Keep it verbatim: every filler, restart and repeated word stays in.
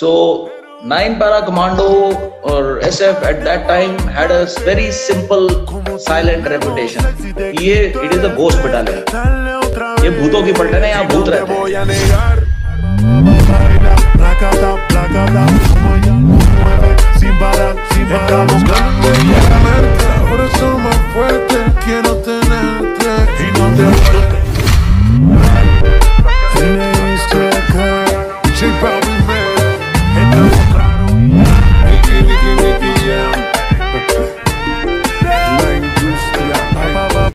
So nine Para Commando or S F at that time had a very simple silent reputation. Ye, it is a ghost battalion. Ye bhuton ki battalion hai, yahan bhoot rehte hain.